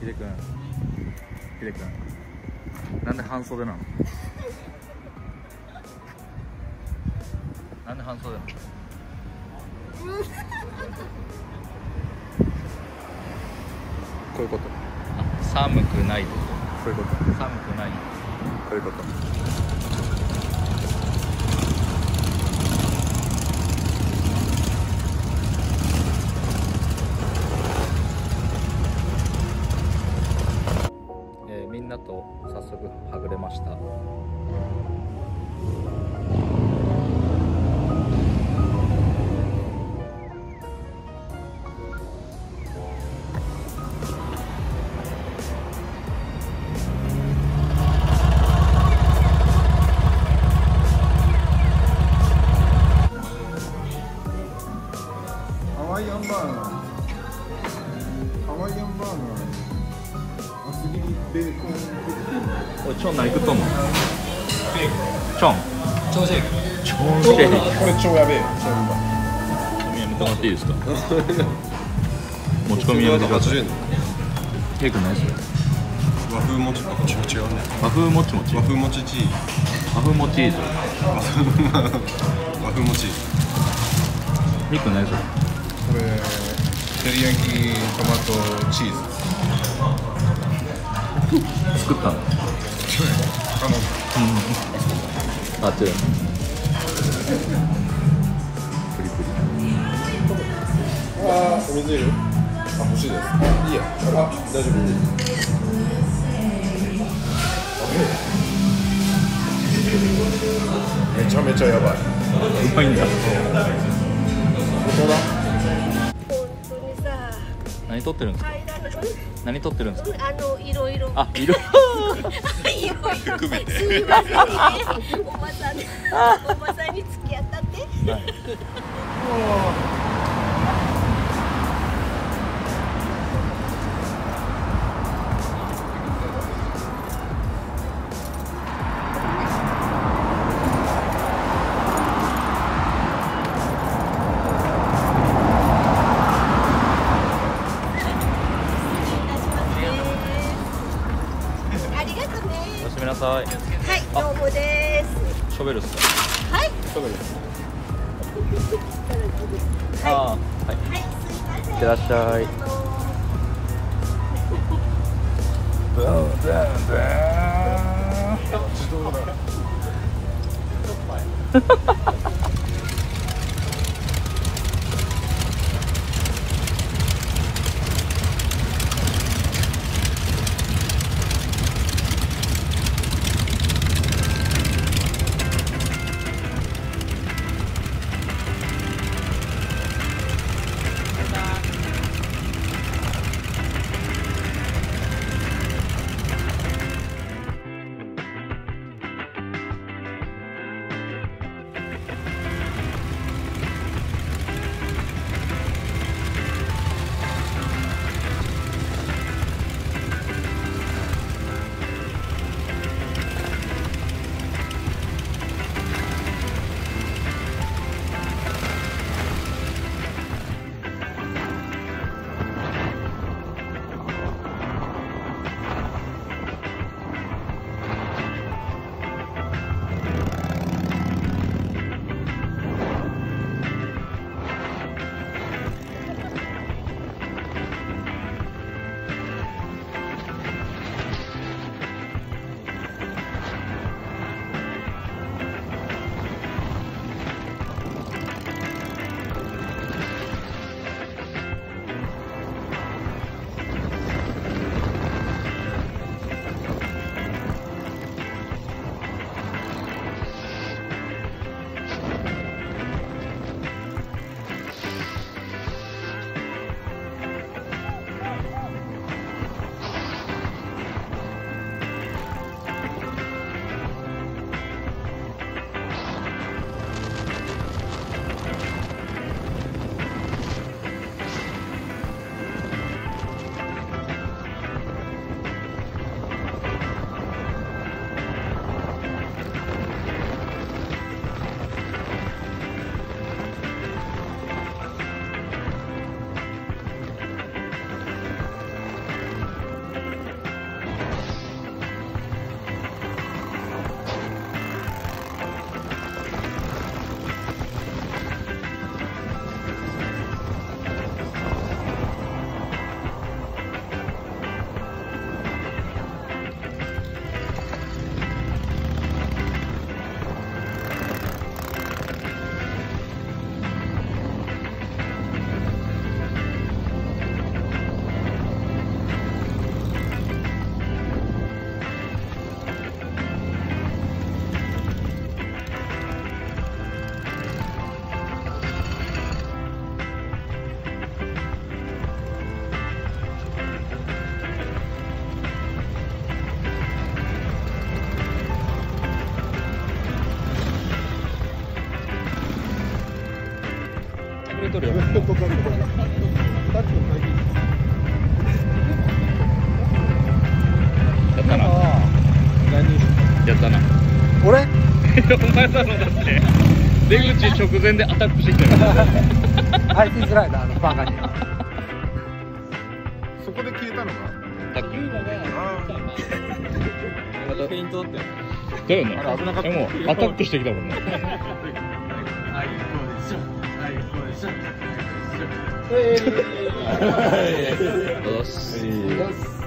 ヒデ君なんで半袖なの？なんで半袖なの？こういうこと。あ、寒くないってこと。そういうこと。寒くない、そういうこと。みんなと早速はぐれました。ハワイアンバーガー。ベーコン。おい、チョン何食っとんの？ベーコン。チョンシェイク。これ超やべえよ。やめてもらっていいですか？持ち込みやめてください。ケイ君何する？和風もちもち。違うね。和風もちもち。和風もちチーズ。和風もチーズ。和風もチーズ。ミック何する？これ照り焼きトマトチーズ。作ったの？あっ、違う。プリプリ。ああ、お水いる？あ、欲しいです。いいや。あ、大丈夫。めちゃめちゃやばい。うまいんだ。何撮ってるんですか？何撮ってるんですか？いろいろ。あ、いろいろ含めて。おばさんに付き合ったって。はい、どうもです。ショベルですか？はい。ショベルです。はい。はい。いってらっしゃい。ブーンブーンブーン。自動だ。俺お前だろだって出口直前でアタックしてきたよ入りづらいなあのバカにそこで消えたのかタックユーマがペイントだったよねだよねあれ危なかったもうアタックしてきたもんねあいこでしょあいこでしょよしよし